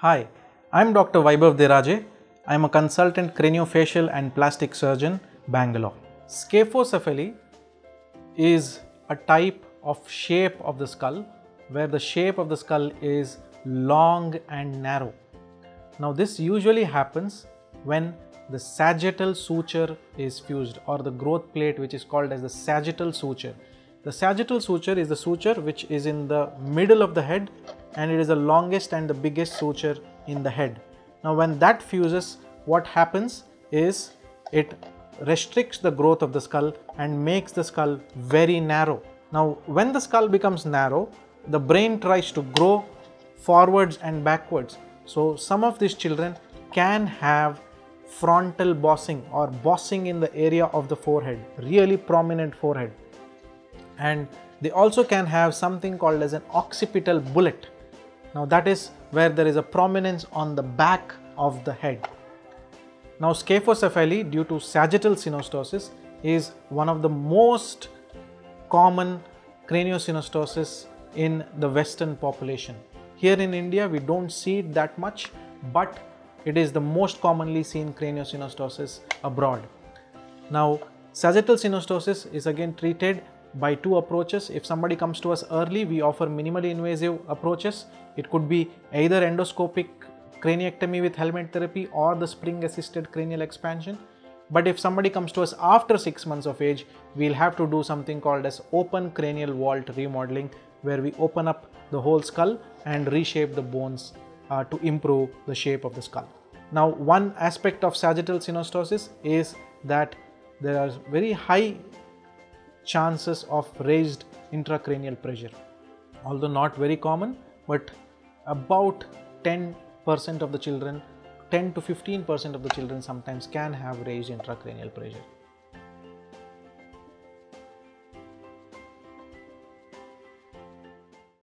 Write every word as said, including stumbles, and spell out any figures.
Hi, I am Doctor Vybhav Deraje. I am a consultant craniofacial and plastic surgeon, Bangalore. Scaphocephaly is a type of shape of the skull where the shape of the skull is long and narrow. Now this usually happens when the sagittal suture is fused, or the growth plate, which is called as the sagittal suture. The sagittal suture is the suture which is in the middle of the head, and it is the longest and the biggest suture in the head. Now when that fuses, what happens is it restricts the growth of the skull and makes the skull very narrow. Now when the skull becomes narrow, the brain tries to grow forwards and backwards. So some of these children can have frontal bossing or bossing in the area of the forehead, really prominent forehead. And they also can have something called as an occipital bulge. Now that is where there is a prominence on the back of the head. Now scaphocephaly, due to sagittal synostosis, is one of the most common craniosynostosis in the Western population. Here in India, we don't see it that much, but it is the most commonly seen craniosynostosis abroad. Now sagittal synostosis is again treated by two approaches. If somebody comes to us early, we offer minimally invasive approaches. It could be either endoscopic craniectomy with helmet therapy or the spring assisted cranial expansion. But if somebody comes to us after six months of age, we'll have to do something called as open cranial vault remodeling, where we open up the whole skull and reshape the bones uh, to improve the shape of the skull. Now, one aspect of sagittal synostosis is that there are very high chances of raised intracranial pressure. Although not very common, but about ten percent of the children, ten to fifteen percent of the children sometimes can have raised intracranial pressure.